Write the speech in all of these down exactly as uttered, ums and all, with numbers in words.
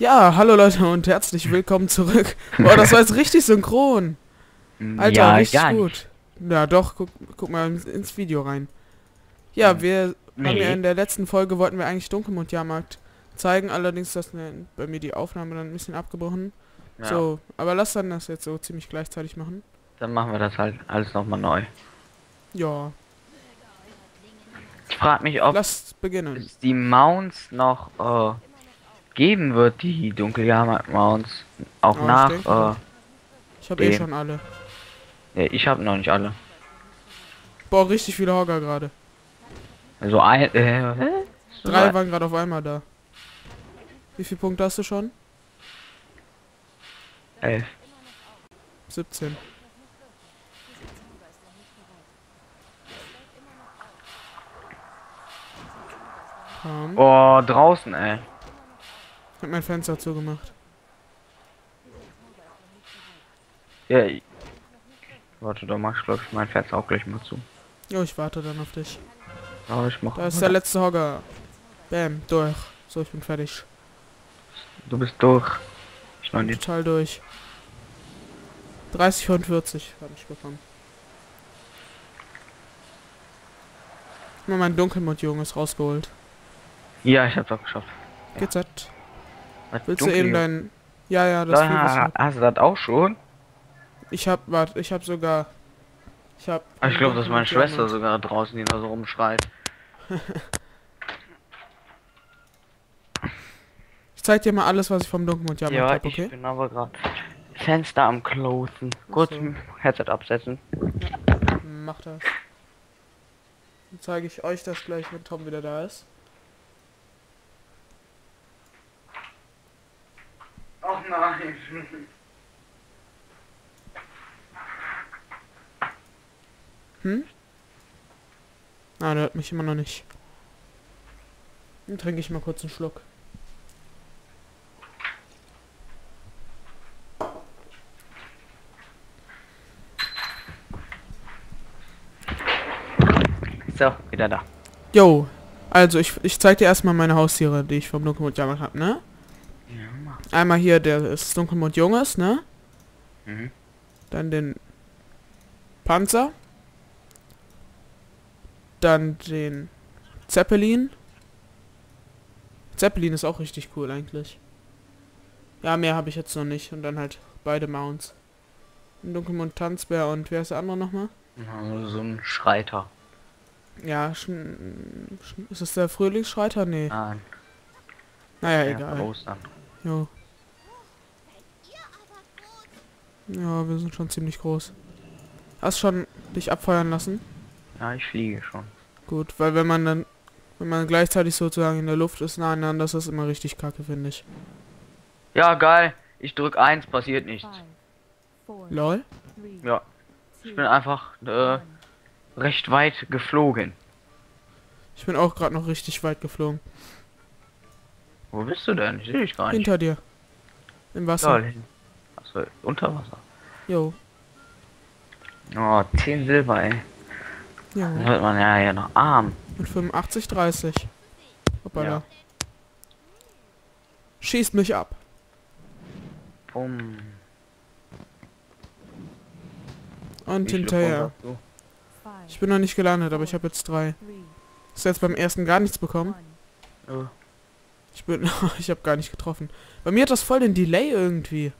Ja, hallo Leute und herzlich willkommen zurück. Boah, das war jetzt richtig synchron. Alter, ja, richtig gar gut. Nicht. Ja, doch, guck, guck mal ins Video rein. Ja, wir nee. haben ja in der letzten Folge wollten wir eigentlich Dunkelmond-Jahrmarkt zeigen, allerdings ist das bei mir die Aufnahme dann ein bisschen abgebrochen. Ja. So, aber lass dann das jetzt so ziemlich gleichzeitig machen. Dann machen wir das halt alles nochmal neu. Ja. Ich frag mich, ob lass beginnen. Es die Mounts noch äh, geben wird, die Dunkeljahrmarkt-Mounts. Auch oh, nach... Ich, äh, ich habe eh schon alle. Ja, ich habe noch nicht alle. Boah, richtig viele Hogger gerade. Also ein... Äh, Drei waren gerade auf einmal da. Wie viel Punkte hast du schon? elf. siebzehn. Komm. Oh, draußen, ey. Ich hab mein Fenster zugemacht. Ja, ich... Warte, da mach ich, glaub ich, mein Fenster auch gleich mal zu. Jo, ich warte dann auf dich. Aber ich mach... Da ist der letzte Hogger. Bam, durch. So, ich bin fertig. Du bist durch. Ich bin total durch. dreißig und vierzig habe ich bekommen. Ich hab mal meinen Dunkelmond Junges rausgeholt. Ja, ich hab's auch geschafft. Geht's ja. Willst Dunkel du eben dein... Ja, ja, das da, hast du das auch schon? Ich hab... Warte, ich hab sogar... Ich hab... Ich glaube, dass meine Schwester sogar draußen die da so rumschreit. Ich zeig dir mal alles, was ich vom Dunkelmond habe. Ja, hab, okay? Ich bin aber gerade Fenster am Closen. Kurz so. Headset absetzen. Ja, mach das. Dann zeige ich euch das gleich, wenn Tom wieder da ist. Ach nein. Hm? Nein, der hört mich immer noch nicht. Dann trinke ich mal kurz einen Schluck. So, wieder da. Jo, also ich, ich zeig dir erstmal meine Haustiere, die ich vom Dunkelmond-Jahrmarkt habe, ne? Ja, einmal hier, der ist Dunkelmond Junges, ne? Mhm. Dann den Panzer. Dann den Zeppelin. Zeppelin ist auch richtig cool eigentlich. Ja, mehr habe ich jetzt noch nicht. Und dann halt beide Mounts. Den Dunkelmond Tanzbär und wer ist der andere nochmal? Ja, so ein Schreiter. Ja, sch sch ist es der Frühlingsschreiter? Nee. Nein. Naja, ja, egal. Los dann. Jo. Ja, wir sind schon ziemlich groß. Hast schon dich abfeuern lassen? Ja, ich fliege schon. Gut, weil wenn man dann, wenn man gleichzeitig sozusagen in der Luft ist, nah aneinander, das ist immer richtig kacke, finde ich. Ja, geil. Ich drück eins, passiert nichts. Lol? Ja. Ich bin einfach, äh, recht weit geflogen. Ich bin auch gerade noch richtig weit geflogen. Wo bist du denn? Ich sehe dich gar nicht. Hinter dir. Im Wasser. Achso, unter Wasser. Jo. Oh, zehn Silber, ey. Jo. Dann wird man ja, ja noch arm. Und fünfundachtzig, dreißig. Hoppala. Ja. Schießt mich ab. Bumm. Und hinterher. Ich bin noch nicht gelandet, aber ich habe jetzt drei. Hast du jetzt beim ersten gar nichts bekommen? Oh. Ich bin... ich habe gar nicht getroffen. Bei mir hat das voll den Delay irgendwie.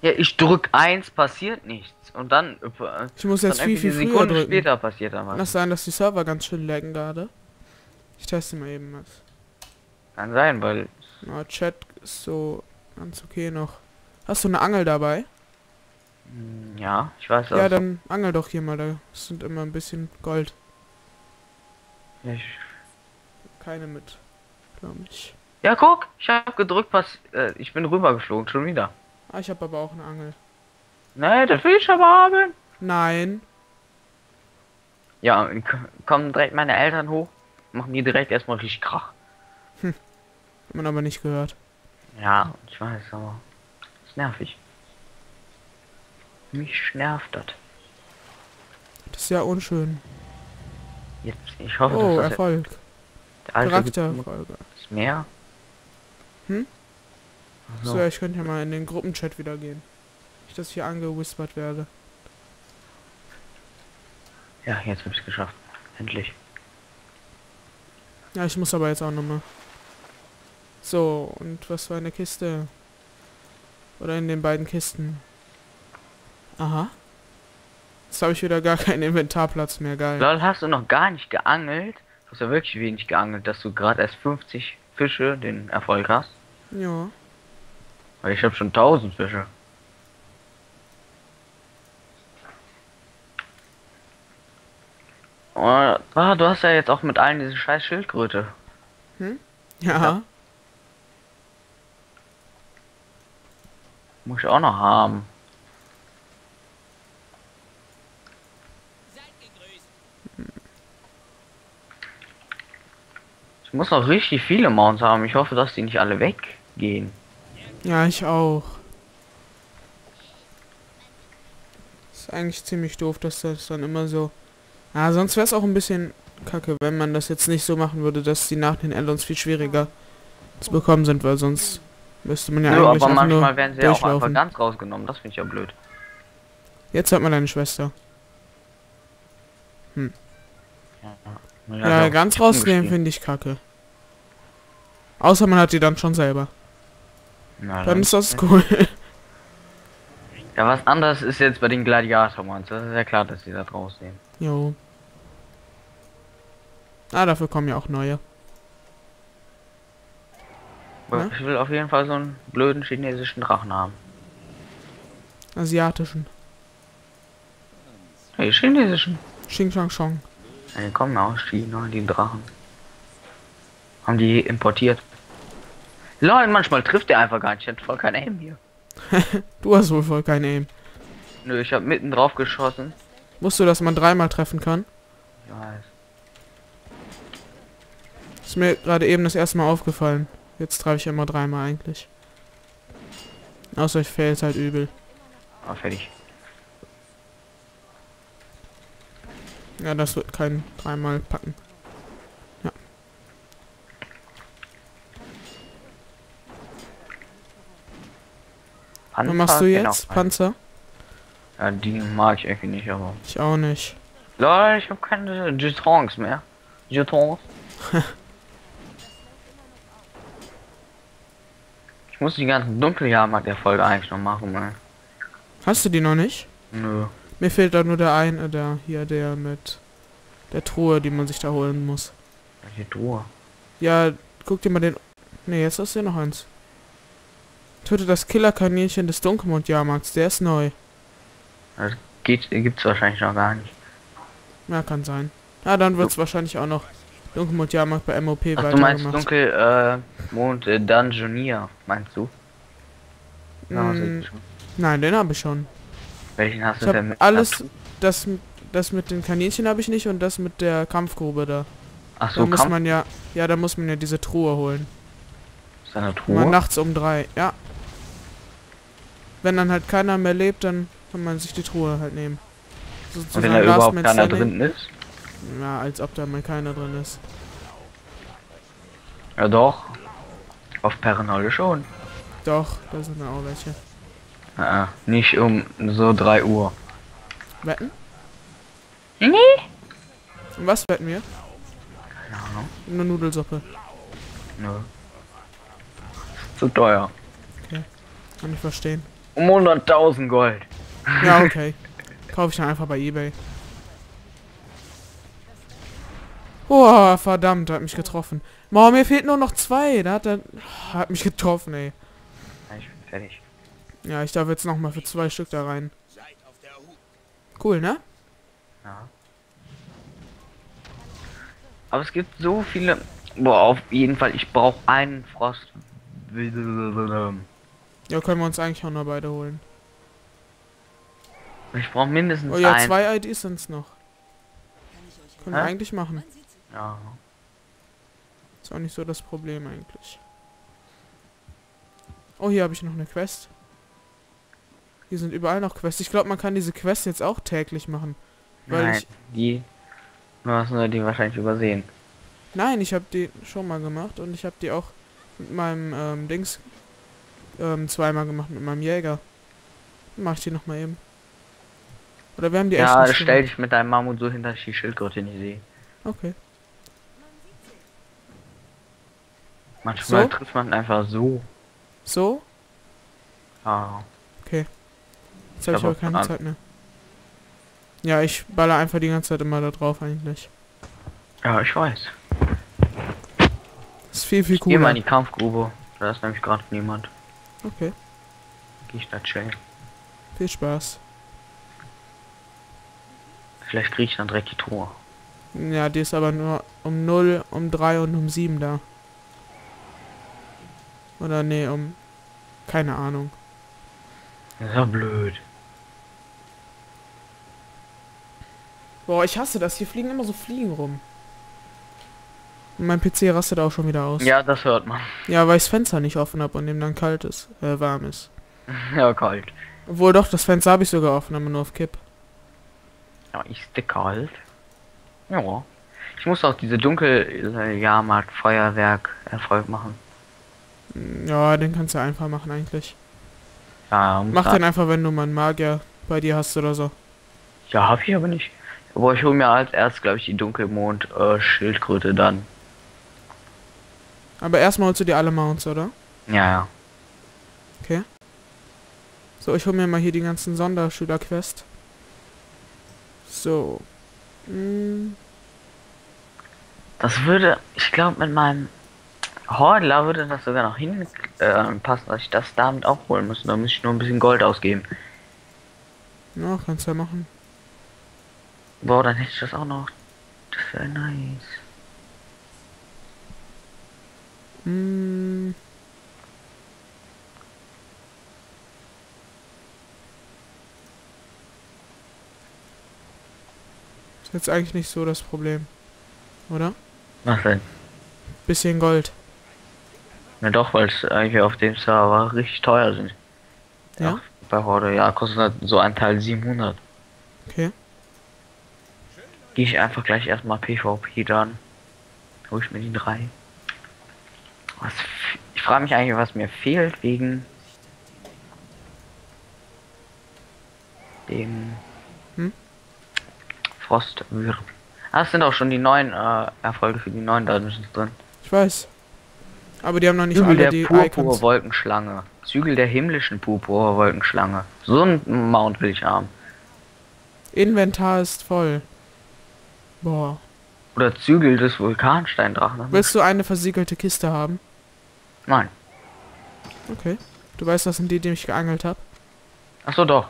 Ja, ich drück eins, passiert nichts. Und dann... Äh, ich muss jetzt viel, viel früher Sekunden drücken. Später passiert dann was. Kann sein, dass die Server ganz schön laggen gerade. Ich teste mal eben was. Kann sein, weil... Na, Chat ist so ganz okay noch. Hast du eine Angel dabei? Ja, ich weiß auch. Ja, dann angel doch hier mal, da sind immer ein bisschen Gold. Ich... Keine mit, glaube ich. Ja, guck, ich habe gedrückt, pass... Äh, ich bin rübergeflogen, schon wieder. Ah, ich habe aber auch eine Angel. Nein, das will ich aber haben. Nein. Ja, kommen direkt meine Eltern hoch, machen die direkt erstmal richtig Krach. Hm. Hat man aber nicht gehört. Ja, ich weiß, aber... ist nervig. Mich nervt das. Das ist ja unschön. Jetzt, ich hoffe, oh, dass das Erfolg. Der alte Charaktererfolg. Ist mehr? Hm? No. So, ich könnte ja mal in den Gruppenchat wieder gehen. Nicht, dass ich hier angewhispert werde. Ja, jetzt habe ich es geschafft. Endlich. Ja, ich muss aber jetzt auch nochmal. So, und was war in der Kiste? Oder in den beiden Kisten? Aha. Jetzt habe ich wieder gar keinen Inventarplatz mehr, geil. Lol, hast du noch gar nicht geangelt? Du hast ja wirklich wenig geangelt, dass du gerade erst fünfzig Fische den Erfolg hast. Ja. Weil ich habe schon tausend Fische. Oh, du hast ja jetzt auch mit allen diese scheiß Schildkröte. Hm? Ja. Ja. Muss ich auch noch haben. Ich muss noch richtig viele Mounts haben. Ich hoffe, dass die nicht alle weggehen. Ja, ich auch. Ist eigentlich ziemlich doof, dass das dann immer so... Ah, sonst wäre es auch ein bisschen kacke, wenn man das jetzt nicht so machen würde, dass die nach den Addons viel schwieriger zu bekommen sind, weil sonst müsste man ja so, eigentlich aber manchmal werden sie ja auch einfach ganz rausgenommen, das finde ich ja blöd. Jetzt hat man deine Schwester. Hm. Ja, ja, ja ganz rausnehmen finde ich kacke. Außer man hat die dann schon selber. Na, dann, dann ist das cool. Ja, was anderes ist jetzt bei den Gladiator-Mons. Das ist ja klar, dass die da rausnehmen. Jo. Ah, dafür kommen ja auch neue. Ja? Ich will auf jeden Fall so einen blöden chinesischen Drachen haben. Asiatischen. Hey, chinesischen. Xing Shang Shang. Die kommen aus China, die Drachen. Haben die importiert. Leute, manchmal trifft der einfach gar nicht. Ich hab voll kein Aim hier. Du hast wohl voll kein Aim. Nö, ich habe mitten drauf geschossen. Wusstest du, dass man dreimal treffen kann? Ich weiß. Ist mir gerade eben das erste Mal aufgefallen. Jetzt treffe ich immer dreimal eigentlich. Außer ich fäll's halt übel. Ah, fertig. Ja, das wird kein dreimal packen. Ja. Panzer, was machst du jetzt? Genau. Panzer? Ja, die mag ich irgendwie nicht, aber... Ich auch nicht. Lol, ich habe keine Jetons mehr. Jetons. Ich muss die ganzen Dunkeljahrmarkt-Erfolge eigentlich noch machen, mal. Hast du die noch nicht? Nö. Mir fehlt da nur der eine, der hier, der mit der Truhe, die man sich da holen muss. Welche Truhe? Ja, guck dir mal den... Ne, jetzt ist hier noch eins. Töte das Killerkaninchen des Dunkelmond-Jahrmarkts, der ist neu. Das geht, gibt's wahrscheinlich noch gar nicht. Ja, kann sein. Ja, dann wird's du wahrscheinlich auch noch Dunkelmond-Jahrmarkt bei M O P weiter. Du meinst Dunkelmond äh, äh, Dungeonier, meinst du? Ja, mm, schon. Nein, den habe ich schon. Welchen hast ich du denn mit? Alles, das, das mit den Kaninchen habe ich nicht und das mit der Kampfgrube da. Ach so, da muss Kampf? man ja, ja, da muss man ja diese Truhe holen. Ist eine Truhe? Mal nachts um drei, ja. Wenn dann halt keiner mehr lebt, dann kann man sich die Truhe halt nehmen. So, und wenn da überhaupt keiner drin ist? Ja, als ob da mal keiner drin ist. Ja doch. Auf Paranoia schon. Doch, da sind ja auch welche. Ah, nicht um so drei Uhr. Wetten? Nee. Und was wetten wir? Keine Ahnung. Eine Nudelsuppe. Nö. Ja. Zu teuer. Okay. Kann ich verstehen. Um hunderttausend Gold. Ja, okay. Kaufe ich dann einfach bei eBay. Oh, verdammt, hat mich getroffen. Boah, mir fehlt nur noch zwei. Da hat er... Hat mich getroffen, ey. Ich bin fertig. Ja, ich darf jetzt nochmal für zwei Stück da rein. Cool, ne? Ja. Aber es gibt so viele... Boah, auf jeden Fall, ich brauche einen Frost... Ja, können wir uns eigentlich auch noch beide holen. Ich brauche mindestens einen. Oh ja, ein. zwei I Ds sind's noch. Können Hä? wir eigentlich machen. Ja. Ist auch nicht so das Problem eigentlich. Oh, hier habe ich noch eine Quest. Hier sind überall noch Quests. Ich glaube, man kann diese Quest jetzt auch täglich machen. Weil Nein, ich die... Du hast nur die wahrscheinlich übersehen. Nein, ich habe die schon mal gemacht und ich habe die auch mit meinem ähm, Dings... ähm, zweimal gemacht mit meinem Jäger. Dann mach ich die nochmal eben. Oder wir haben die ja, ersten. Ja, stell dich mit deinem Mammut so hinter, dass ich die Schildkröte nicht sehe. Okay. Manchmal so? Trifft man einfach so. So? Ah. Okay. Jetzt habe ich aber keine Zeit mehr. Ja, ich baller einfach die ganze Zeit immer da drauf eigentlich. Ja, ich weiß. Das ist viel, viel cooler. Ich geh mal in die Kampfgrube. Da ist nämlich gerade niemand. Okay. Geh ich da chillen. Viel Spaß. Vielleicht krieg ich dann direkt die Truhe. Ja, die ist aber nur um null, um drei und um sieben da. Oder nee, um... keine Ahnung. Das ist ja blöd. Boah, ich hasse das. Hier fliegen immer so Fliegen rum. Und mein P C rastet auch schon wieder aus. Ja, das hört man. Ja, weil ich das Fenster nicht offen habe und dem dann kalt ist. Äh, warm ist. Ja, kalt. Obwohl doch, das Fenster habe ich sogar offen, aber nur auf Kipp. Ja, ist der kalt. Ja. Ich muss auch diese Dunkeljahrmarkt-Feuerwerk-Erfolg machen. Ja, den kannst du einfach machen eigentlich. Ja, mach den einfach, wenn du mal einen Magier bei dir hast oder so. Ja, hab ich aber nicht. Aber ich hole mir als erst, glaube ich, die Dunkelmond-Schildkröte äh, dann. Aber erstmal holst du dir alle Mounts, oder? Ja, ja. Okay. So, ich hole mir mal hier die ganzen Sonderschülerquests. So. Hm. Das würde, ich glaube, mit meinem Hordler würde das sogar noch hinpassen, äh, dass ich das damit auch holen muss. Da müsste ich nur ein bisschen Gold ausgeben. Ja, kannst du ja machen. Boah, dann hätte ich das auch noch. Das wäre nice. Mm. Ist jetzt eigentlich nicht so das Problem, oder? Was denn? Bisschen Gold. Na doch, weil es eigentlich auf dem Server richtig teuer sind. Ja? Ach, bei Horde, ja, kostet so ein Teil siebenhundert. Okay. Gehe ich einfach gleich erstmal PvP, dann hol ich mir die drei. Was, ich frage mich eigentlich, was mir fehlt wegen dem hm? Frostwyrm. Ah, das sind auch schon die neuen äh, Erfolge für die neuen Dungeons drin. Ich weiß. Aber die haben noch nicht Zügel alle der die Purpur Wolkenschlange. Zügel der himmlischen Purpur Wolkenschlange. So ein Mount will ich haben. Inventar ist voll. Boah. Oder Zügel des Vulkansteindrachen. Willst du eine versiegelte Kiste haben? Nein. Okay. Du weißt, das sind die, die ich geangelt habe? Ach so, doch.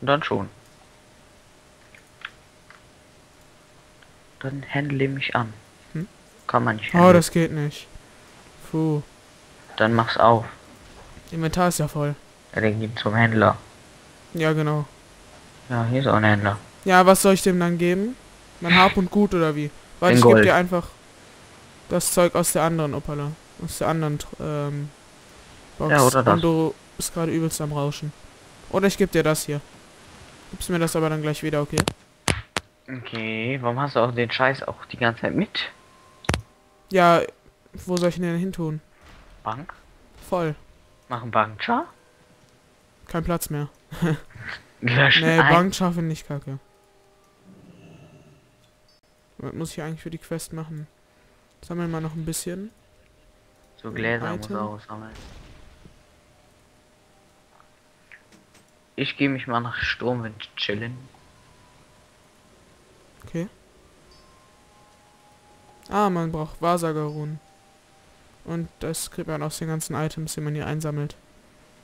Und dann schon. Dann handle mich an. Hm? Kann man nicht handeln. Oh, das geht nicht. Puh. Dann mach's auf. Inventar ist ja voll. Ja, den gibt's zum Händler. Ja, genau. Ja, hier ist auch ein Händler. Ja, was soll ich dem dann geben? Mein Hab und Gut oder wie? Weil ich gebe dir einfach das Zeug aus der anderen Opala. Aus der anderen ähm, Box. Ja, oder das. Und du bist gerade übelst am Rauschen. Oder ich gebe dir das hier. Gibst mir das aber dann gleich wieder, okay? Okay, warum hast du auch den Scheiß auch die ganze Zeit mit? Ja, wo soll ich denn hin tun? Bank? Voll. Machen Bankchar? Kein Platz mehr. Löschen. Nee, Bankchar finde ich kacke. Was muss ich eigentlich für die Quest machen? Sammeln wir noch ein bisschen. So Gläser muss auch sammeln. Ich gehe mich mal nach Sturmwind chillen. Okay. Ah, man braucht Wassergruun. Und das kriegt man aus den ganzen Items, die man hier einsammelt.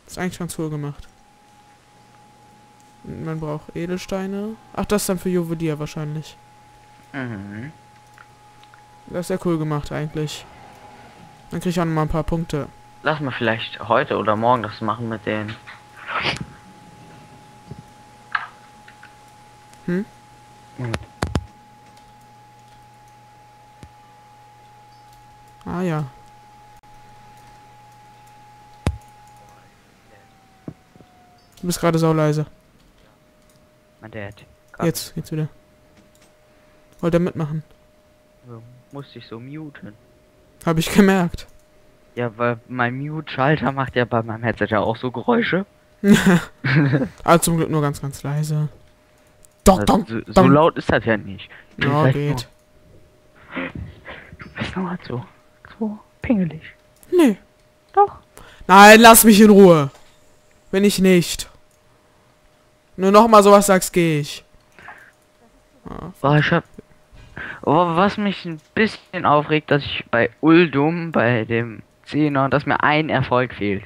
Ist eigentlich ganz cool gemacht. Und man braucht Edelsteine. Ach, das dann für Jovodia wahrscheinlich. Mhm. Das ist ja cool gemacht eigentlich. Dann krieg ich auch noch mal ein paar Punkte. Lass mal vielleicht heute oder morgen das machen mit den... Hm? Mhm. Ah ja. Du bist gerade sauleise. My dad. Jetzt, jetzt wieder. Wollt ihr mitmachen? Musste ich so muten. Habe ich gemerkt. Ja, weil mein Mute-Schalter macht ja bei meinem Headset ja auch so Geräusche. Aber zum Glück nur ganz, ganz leise. Doch, also, doch, so, so laut ist das ja nicht. Ja, no, geht. Nur. Du bist noch halt so, so pingelig. Nee. Doch. Nein, lass mich in Ruhe. Wenn ich nicht. Nur nochmal sowas sagst, gehe ich. Oh, ich hab... Oh, was mich ein bisschen aufregt, dass ich bei Uldum, bei dem Zenor, dass mir ein Erfolg fehlt.